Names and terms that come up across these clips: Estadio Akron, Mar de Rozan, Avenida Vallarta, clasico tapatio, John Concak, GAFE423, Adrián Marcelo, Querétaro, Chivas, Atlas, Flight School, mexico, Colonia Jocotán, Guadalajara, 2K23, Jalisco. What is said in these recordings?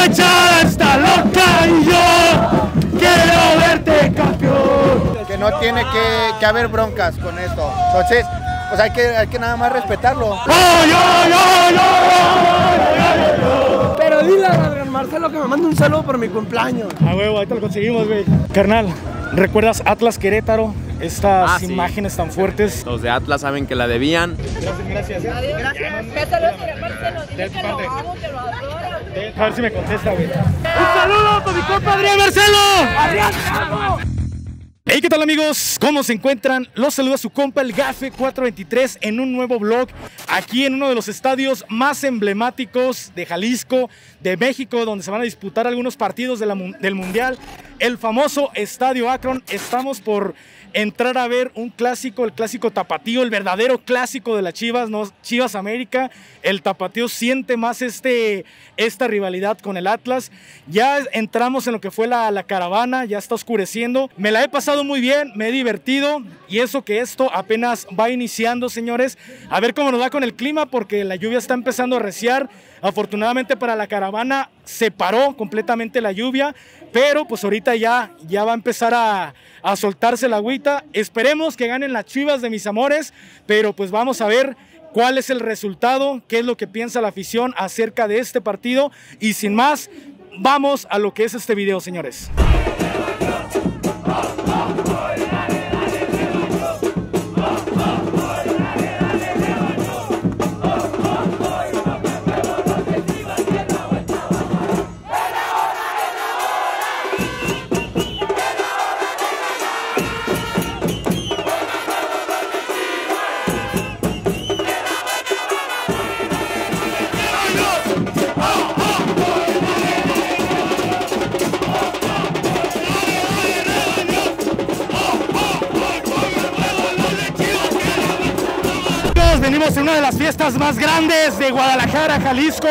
manchada está loca y yo quiero verte campeón. Que no tiene que haber broncas con esto, entonces pues hay que nada más respetarlo. Pero dile a Adrián Marcelo que me mande un saludo por mi cumpleaños. A huevo, ahí te lo conseguimos, güey. Carnal, ¿recuerdas Atlas Querétaro? Estas imágenes tan fuertes. Los de Atlas saben que la debían. Gracias, gracias. A ver si me contesta, güey. ¡Un saludo para mi compa Adrián Marcelo! ¡Adrián, vamos! Hey, ¿qué tal, amigos? ¿Cómo se encuentran? Los saluda su compa el GAFE423 en un nuevo vlog aquí en uno de los estadios más emblemáticos de Jalisco, de México, donde se van a disputar algunos partidos de del Mundial, el famoso Estadio Akron. Estamos por entrar a ver un clásico, el clásico tapatío, el verdadero clásico de las Chivas, ¿no? Chivas América. El tapatío siente más esta rivalidad con el Atlas. Ya entramos en lo que fue la caravana, ya está oscureciendo. Me la he pasado muy bien, me he divertido, y eso que esto apenas va iniciando, señores. A ver cómo nos va con el clima, porque la lluvia está empezando a arreciar. Afortunadamente para la caravana se paró completamente la lluvia, pero pues ahorita ya va a empezar a soltarse la agüita. Esperemos que ganen las Chivas de mis amores, pero pues vamos a ver cuál es el resultado, qué es lo que piensa la afición acerca de este partido, y sin más, vamos a lo que es este video, señores. Venimos en una de las fiestas más grandes de Guadalajara, Jalisco.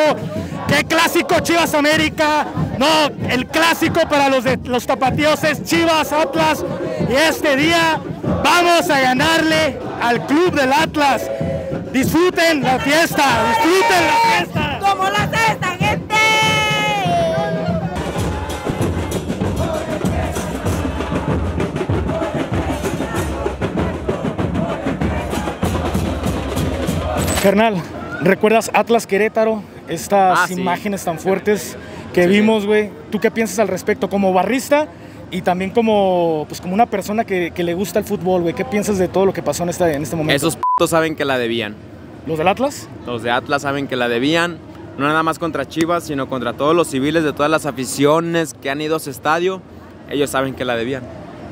¡Qué clásico, Chivas América! No, el clásico para los tapatíos es Chivas Atlas. Y este día vamos a ganarle al club del Atlas. Disfruten la fiesta, disfruten la fiesta. ¡Como la cesta, gente! Carnal, ¿recuerdas Atlas Querétaro? Estas imágenes tan fuertes que vimos, güey. ¿Tú qué piensas al respecto? Como barrista y también como una persona que le gusta el fútbol, güey. ¿Qué piensas de todo lo que pasó en este momento? Esos putos saben que la debían. ¿Los del Atlas? Los de Atlas saben que la debían. No nada más contra Chivas, sino contra todos los civiles de todas las aficiones que han ido a ese estadio. Ellos saben que la debían.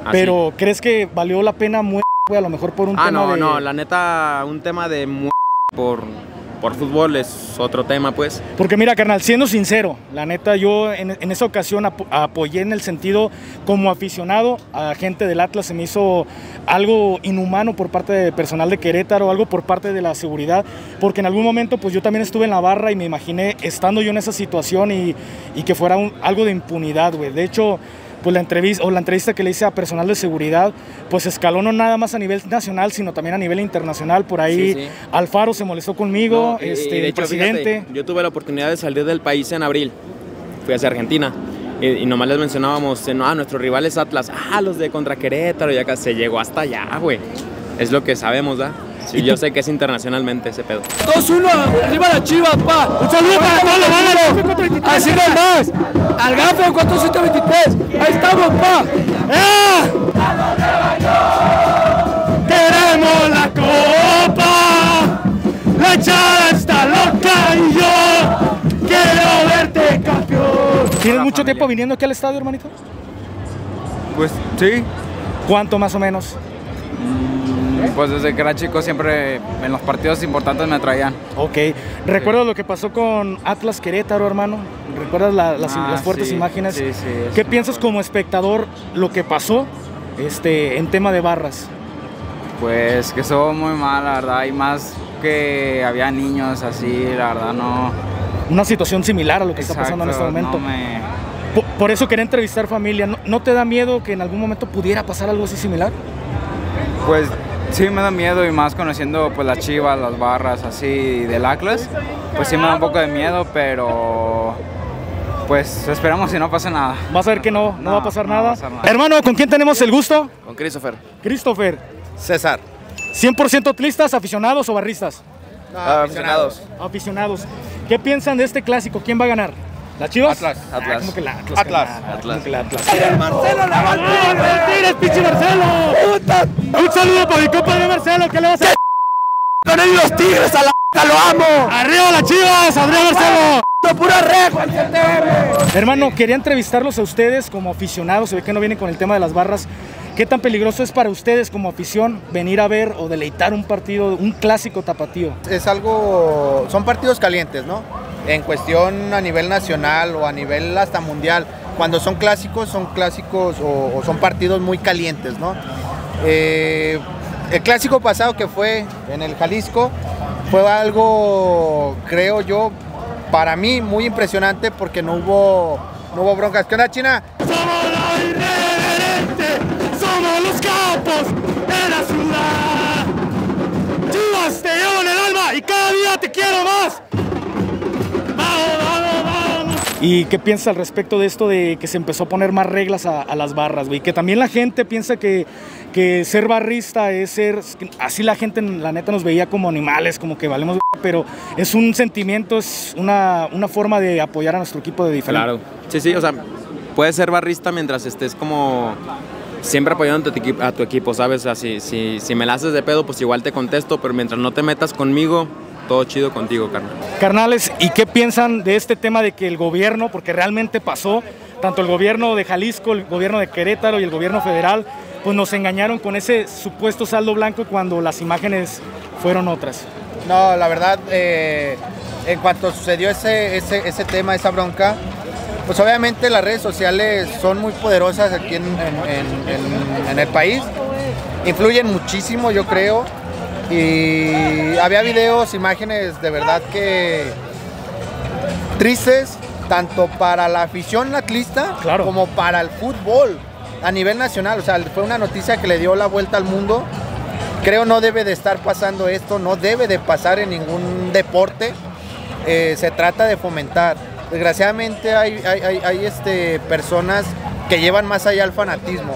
Así. Pero, ¿crees que valió la pena muerte, güey? A lo mejor por un tema de... Ah, no, no. La neta, un tema de muerte por fútbol es otro tema, pues. Porque mira, carnal, siendo sincero, la neta, yo en esa ocasión apoyé en el sentido como aficionado a gente del Atlas. Se me hizo algo inhumano por parte del personal de Querétaro, algo por parte de la seguridad, porque en algún momento pues yo también estuve en la barra y me imaginé estando yo en esa situación y que fuera algo de impunidad, güey. De hecho, pues la entrevista que le hice a personal de seguridad, pues escaló no nada más a nivel nacional, sino también a nivel internacional. Por ahí Alfaro se molestó conmigo, el presidente. Fíjate, yo tuve la oportunidad de salir del país en abril, fui hacia Argentina, y nomás les mencionábamos, no, nuestros rivales Atlas, los de contra Querétaro, y acá se llegó hasta allá, güey. Es lo que sabemos, ¿verdad? Sí, yo sé que es internacionalmente ese pedo. 2-1, arriba la Chivas, pa. Un saludo para todos los malos. Así nomás. Al GAFE423. Ahí estamos, pa. ¡Queremos la copa! La echada está loca y yo quiero verte campeón. ¿Tienes mucho tiempo viniendo aquí al estadio, hermanito? Pues sí. ¿Cuánto más o menos? Pues desde que era chico siempre en los partidos importantes me traían. Ok. ¿Recuerdas lo que pasó con Atlas Querétaro, hermano? ¿Recuerdas las fuertes imágenes? Sí, sí. ¿Qué piensas como espectador lo que pasó en tema de barras? Pues que estuvo muy mal, la verdad. Y más que había niños así, la verdad no... Una situación similar a lo que está pasando en este momento. No me... por eso quería entrevistar familia. ¿No te da miedo que en algún momento pudiera pasar algo así similar? Pues... sí, me da miedo, y más conociendo pues las Chivas, las barras así del Atlas, pues sí me da un poco de miedo, pero pues esperamos que no pase nada. Vas a ver que no va a pasar nada. Hermano, ¿con quién tenemos el gusto? Con Christopher. Christopher. César. ¿100% atlistas, aficionados o barristas? No, aficionados. Aficionados. ¿Qué piensan de este clásico? ¿Quién va a ganar? ¿Las Chivas? Atlas. Atlas. Ah, como que la Atlas. Atlas. Atlas. ¡Adrián Marcelo, la bandera! ¡Mentiras, pinche Marcelo! Un saludo para mi compadre Marcelo, que le vas a... ¡Con ellos tigres a la p***, lo amo! ¡Arriba las Chivas, Adrián Marcelo! ¡Pura reja! Hermano, quería entrevistarlos a ustedes como aficionados, se ve que no vienen con el tema de las barras. ¿Qué tan peligroso es para ustedes como afición venir a ver o deleitar un partido, un clásico tapatío? Es algo... son partidos calientes, ¿no? En cuestión a nivel nacional o a nivel hasta mundial. Cuando son clásicos o son partidos muy calientes, ¿no? El clásico pasado que fue en el Jalisco fue algo, creo yo, para mí muy impresionante porque no hubo broncas. ¿Qué onda, China? Somos la irreverente, somos los capos de la ciudad. Chivas, te llevo en el alma y cada día te quiero más. ¿Y qué piensas al respecto de esto de que se empezó a poner más reglas a las barras, güey? Que también la gente piensa que ser barrista es ser... Así la gente, la neta, nos veía como animales, como que valemos... Pero es un sentimiento, es una forma de apoyar a nuestro equipo de diferente. Claro. Sí, sí, o sea, puedes ser barrista mientras estés como... Siempre apoyando a tu equipo, ¿sabes? O sea, si me la haces de pedo, pues igual te contesto, pero mientras no te metas conmigo... Todo chido contigo, carnal. Carnales, ¿y qué piensan de este tema de que el gobierno, porque realmente pasó, tanto el gobierno de Jalisco, el gobierno de Querétaro y el gobierno federal, pues nos engañaron con ese supuesto saldo blanco cuando las imágenes fueron otras? No, la verdad, en cuanto sucedió ese tema, esa bronca, pues obviamente las redes sociales son muy poderosas aquí en el país, influyen muchísimo, yo creo. Y había videos, imágenes de verdad que tristes, tanto para la afición atlista claro. Como para el fútbol a nivel nacional. O sea, fue una noticia que le dio la vuelta al mundo. Creo no debe de estar pasando esto, no debe de pasar en ningún deporte. Se trata de fomentar. Desgraciadamente hay personas que llevan más allá el fanatismo.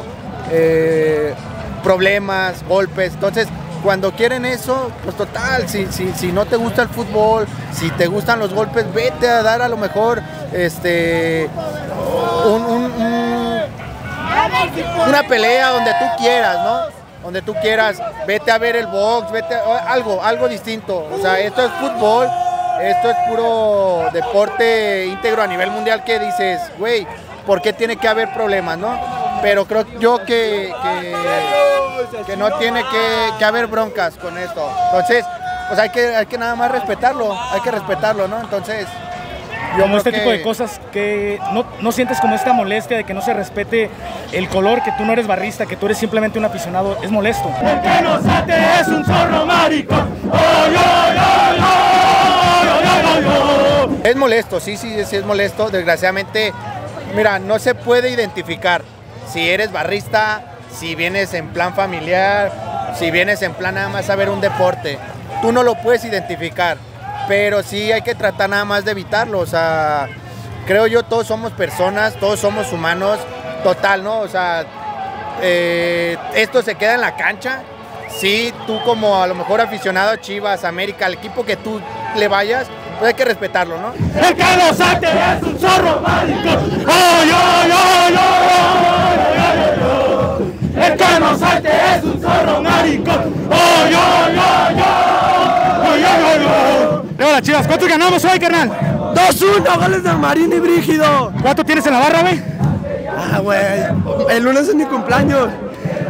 Problemas, golpes, entonces... Cuando quieren eso, pues total, si no te gusta el fútbol, si te gustan los golpes, vete a dar a lo mejor una pelea donde tú quieras, ¿no? Donde tú quieras, vete a ver el box, vete a, algo distinto. O sea, esto es fútbol, esto es puro deporte íntegro a nivel mundial que dices, güey, ¿por qué tiene que haber problemas, no? Pero creo yo que no tiene que haber broncas con esto. Entonces, pues hay que nada más respetarlo, hay que respetarlo, ¿no? Entonces, yo como este tipo de cosas que no sientes como esta molestia de que no se respete el color, que tú no eres barrista, que tú eres simplemente un aficionado, es molesto. El que nos ate es un zorro maricón. Es molesto, sí, es molesto. Desgraciadamente, mira, no se puede identificar si eres barrista, si vienes en plan familiar, si vienes en plan nada más a ver un deporte, tú no lo puedes identificar, pero sí hay que tratar nada más de evitarlo. O sea, creo yo todos somos personas, todos somos humanos, total, ¿no? O sea, esto se queda en la cancha, sí, tú como a lo mejor aficionado a Chivas, América, al equipo que tú le vayas, pues hay que respetarlo, ¿no? El que lo saque es un zorro mágico. El que nos salte es un zorro maricón. ¡Oh, yo, yo, yo! ¡Oh, yo, yo, yo! Leo las Chivas, ¿cuántos ganamos hoy, carnal? 2-1, goles de Marín y Brígido. ¿Cuánto tienes en la barra, güey? Ah, güey, el lunes es mi cumpleaños,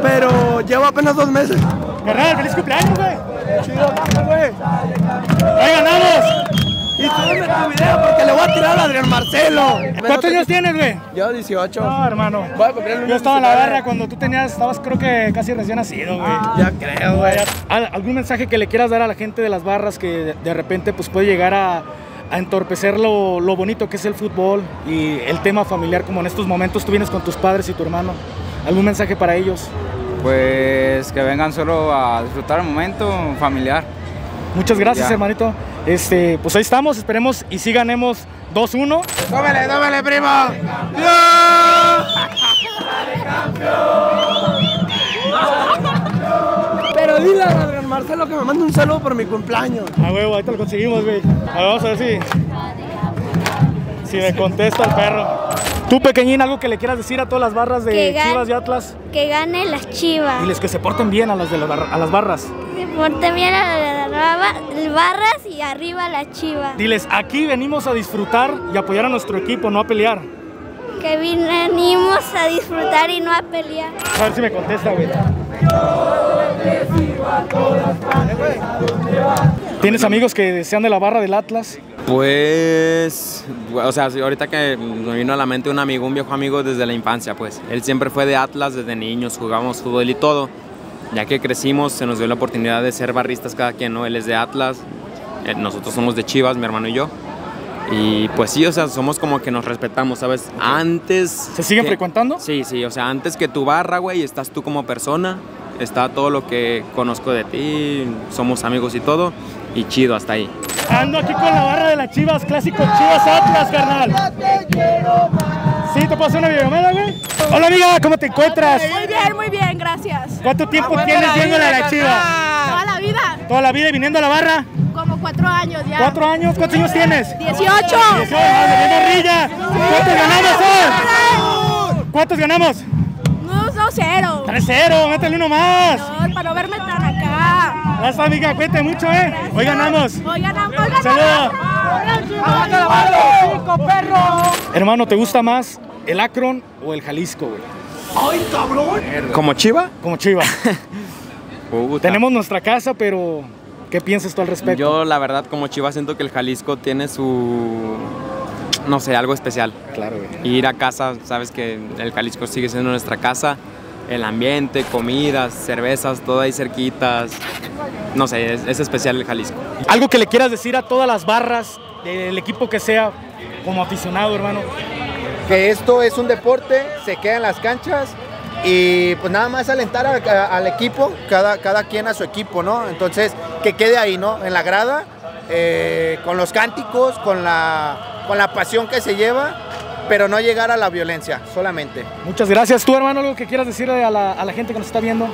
pero llevo apenas 2 meses. Carnal, feliz cumpleaños, güey. Chido, güey. ¡Ahí ganamos! Y súbeme tu video porque le voy a tirar a Adrián Marcelo. ¿Cuántos años tienes, güey? Yo 18. No, hermano. Yo estaba en la barra cuando tú estabas creo que casi recién nacido, güey. Ya creo, güey. ¿Algún mensaje que le quieras dar a la gente de las barras que de repente pues puede llegar a entorpecer lo bonito que es el fútbol y el tema familiar, como en estos momentos tú vienes con tus padres y tu hermano? ¿Algún mensaje para ellos? Pues que vengan solo a disfrutar el momento familiar. Muchas gracias, hermanito. Pues ahí estamos, esperemos y sí ganemos 2-1. ¡Dómele, dómele, primo! ¡No! Pero dile a Adrián Marcelo que me mande un saludo por mi cumpleaños. A huevo, ahí te lo conseguimos, güey. Ahora vamos a ver si me contesta el perro. Tú, pequeñín, algo que le quieras decir a todas las barras de Chivas y Atlas. Que gane las Chivas. Diles que se porten bien a las, a las barras. Que se porten bien a las barras y arriba las Chivas. Diles, aquí venimos a disfrutar y apoyar a nuestro equipo, no a pelear. Que venimos a disfrutar y no a pelear. A ver si me contesta, güey. ¿Tienes amigos que sean de la barra del Atlas? Pues, o sea, ahorita que me vino a la mente un amigo, un viejo amigo desde la infancia, pues. Él siempre fue de Atlas desde niños, jugábamos fútbol y todo. Ya que crecimos, se nos dio la oportunidad de ser barristas cada quien, ¿no? Él es de Atlas, nosotros somos de Chivas, mi hermano y yo. Y pues sí, o sea, somos como que nos respetamos, ¿sabes? Antes... ¿Se siguen frecuentando? Sí, sí, o sea, antes que tu barra, güey, estás tú como persona, está todo lo que conozco de ti, somos amigos y todo, y chido hasta ahí. Ando aquí con la barra de las Chivas, clásico Chivas Atlas, carnal. ¿Sí? ¿Te puedo hacer una videollamada, güey? Hola, amiga, ¿cómo te encuentras? Muy bien, gracias. ¿Cuánto tiempo tienes viéndole a la Chivas? Toda la vida. ¿Toda la vida y viniendo a la barra? Como 4 años ya. ¿4 años? ¿Cuántos años tienes? 18. ¿Cuántos ganamos hoy? ¿Cuántos ganamos? 2-0. 3-0, métele uno más. No, para no verme tan acá. Gracias, amiga, cuente mucho, eh. Gracias. Hoy ganamos. Hoy ganamos. Saludos. Hermano, ¿te gusta más el Akron o el Jalisco, güey? ¡Ay, cabrón! ¿Como Chiva? Como Chiva. Tenemos nuestra casa, pero... ¿Qué piensas tú al respecto? Yo, la verdad, como Chivas, siento que el Jalisco tiene su... no sé, algo especial. Claro, güey. Ir a casa, sabes que el Jalisco sigue siendo nuestra casa. El ambiente, comidas, cervezas, todo ahí cerquitas. No sé, es especial el Jalisco. Algo que le quieras decir a todas las barras, del equipo que sea, como aficionado, hermano. Que esto es un deporte, se queda en las canchas. Y pues nada más alentar al equipo, cada quien a su equipo, ¿no? Entonces, que quede ahí, ¿no? En la grada, con los cánticos, con la pasión que se lleva, pero no llegar a la violencia, solamente. Muchas gracias. ¿Tú, hermano, algo que quieras decirle a la gente que nos está viendo?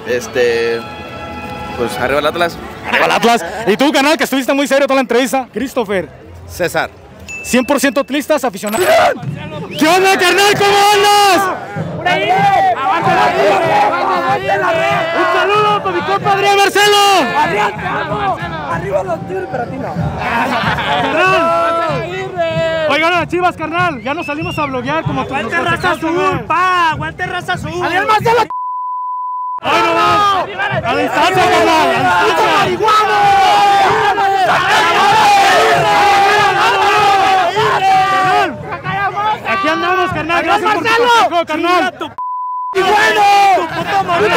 Pues, arriba el Atlas. Arriba el Atlas. Y tú, canal, que estuviste muy serio toda la entrevista, Christopher. César. 100% atlistas, aficionados. ¿Qué onda, carnal? ¿Cómo andas? ¡Un saludo para mi compa Adrián Marcelo! ¡Adrián, te amo! ¡Arriba los Tigres, pero a ti no! ¡Carnal! Oigan a las Chivas, carnal, ya nos salimos a bloguear como tú. ¡Aguante Raza Azul, pa! ¡Aguante Raza Azul! ¡Adrián Marcelo! ¡Ay, no más! ¡A distancia, carnal! ¡A distancia, marihuana! Aquí andamos, carnal. Gracias por tu carnal. ¡Tu p***! ¡Bueno! ¡Tu puta madre!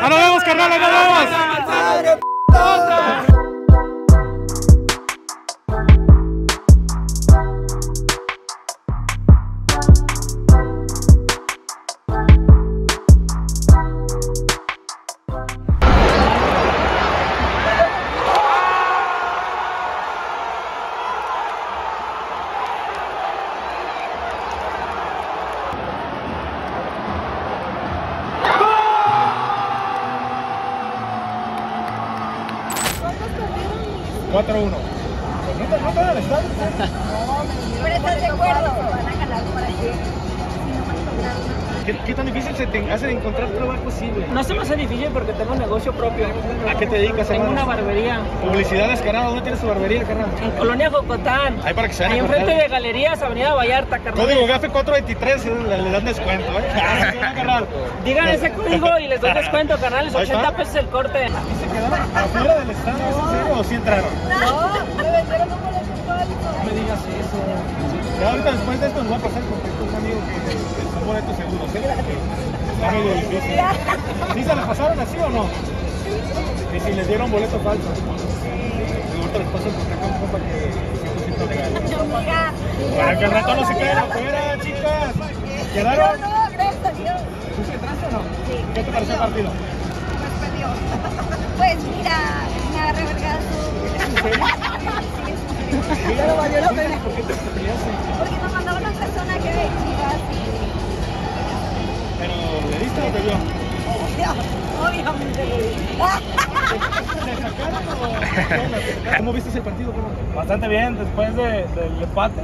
¡Ahora vemos, carnal! ¡Ahora vemos! ¿Qué tan difícil se te hace encontrar trabajo así, güey? No se me hace difícil porque tengo un negocio propio. ¿A qué te dedicas, hermano? Tengo una barbería. Publicidad descarada, ¿dónde tienes tu barbería, carnal? En Colonia Jocotán. Ahí para que se vayan. Ahí enfrente de Galerías, Avenida Vallarta, carnal. Código GAFE423, le dan descuento, ¿eh? Digan ese código y les doy descuento, carnal, es 80 pesos el corte. ¿Y se quedaron afuera del estadio, o sí entraron? No, me vendieron un boleto histórico. No me digas eso. Ya, ahorita después de esto nos va a pasar porque es un amigo que es un boleto seguro, ¿sí? Es algo delicioso. ¿Sí se les pasaron así o no? Y si les dieron boleto falso. Ahorita les paso porque acá un compa que es 100% legal. Para que el ratón no se queden afuera, chicas. ¿Quedaron? No, gracias a Dios. ¿Tú entraste o no? Sí. ¿Qué te pareció el partido? Pues mira, agarre vergazo. Sí. Pero valió la pena. ¿Por qué te peleaste? Porque nos mandaba una persona que ve Chivas y... ¿Pero le diste o te dio? Obviamente lo vi. ¿Cómo viste el partido? Bastante bien, después del empate.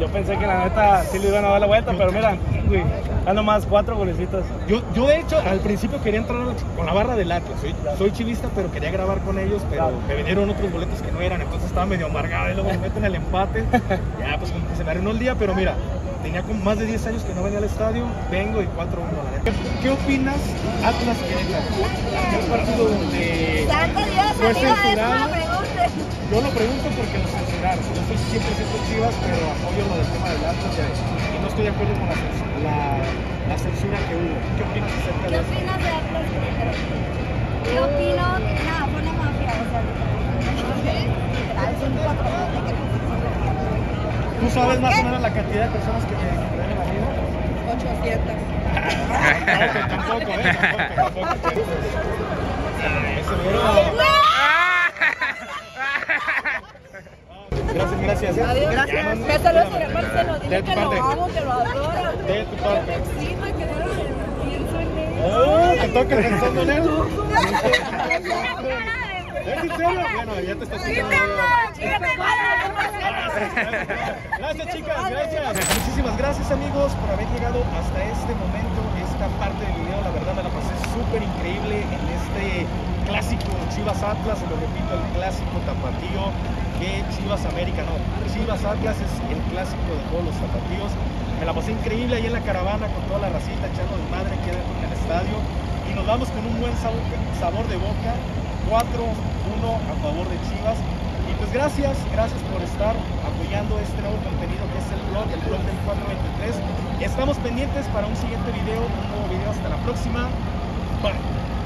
Yo pensé que la neta sí le iban a dar la vuelta, pero mira, güey, ando más 4 golecitos. Yo de hecho, al principio quería entrar con la barra del Atlas. Soy chivista, pero quería grabar con ellos, pero me vendieron otros boletos que no eran, entonces estaba medio amargado y luego me meten el empate. Ya, pues como que se me arruinó el día, pero mira, tenía como más de 10 años que no venía al estadio, vengo y 4-1. ¿Qué opinas, Atlas Querétaro? ¿Un partido donde fue censurado? Yo lo pregunto porque lo censuraron. Yo estoy 100% Chivas, pero apoyo lo del tema del Atlas y no estoy de acuerdo con la censura que hubo. ¿Qué opinas acerca de eso? ¿Qué opinas de Atlas Querétaro? Yo opino que nada, fue una mafia, o sea, literal, son 4 años que no. ¿Tú sabes más o menos la cantidad de personas que tienen en la vida? 800. Tampoco, tampoco. Gracias, gracias. Adiós, gracias. Me saluda Adrián Marcelo. Dile que lo amo, que lo adoro. De tu parte. Sí, me quedaron pienso en él. Te toca pensando en él. ¿Es sincero? Bueno, ya te estás escuchando. Gracias, chicas, gracias. Muchísimas gracias, amigos, por haber llegado hasta este momento. Esta parte del video, la verdad, me la pasé súper increíble en este clásico Chivas Atlas. Lo repito, el clásico tapatío de Chivas América. No, Chivas Atlas es el clásico de todos los tapatíos. Me la pasé increíble ahí en la caravana con toda la racita echando de madre que dentro en el estadio. Y nos vamos con un buen sabor de boca. 4-1 a favor de Chivas. Y pues gracias por estar apoyando este nuevo contenido que es el blog del 423. Estamos pendientes para un siguiente video, un nuevo video. Hasta la próxima. Bye.